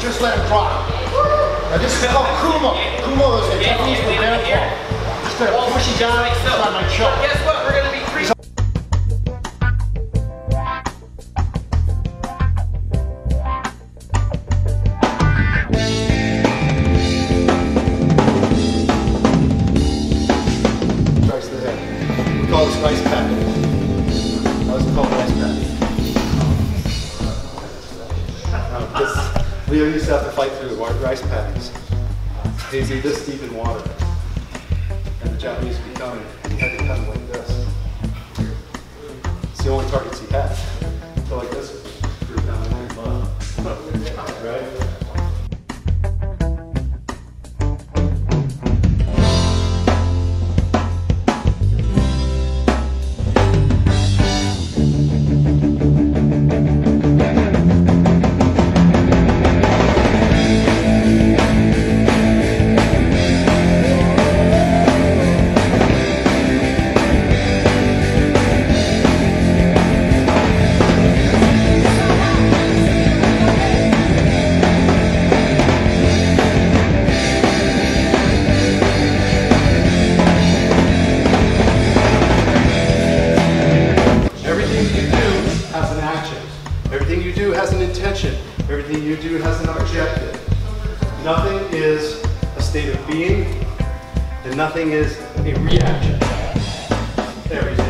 Just let it drop. Now this is called Kumo. Kumo is a Japanese for bare fall. Just gonna push it down inside my choke. Guess what? We're gonna be three. We call this rice packet. That was called rice packet. We used to have to fight through rice paddies. These are this deep in water. And the Japanese would be coming, and he had to come like this. It's the only targets he had. So like this. Right? Everything you do has an intention. Everything you do has an objective. Nothing is a state of being, and nothing is a reaction. Everything.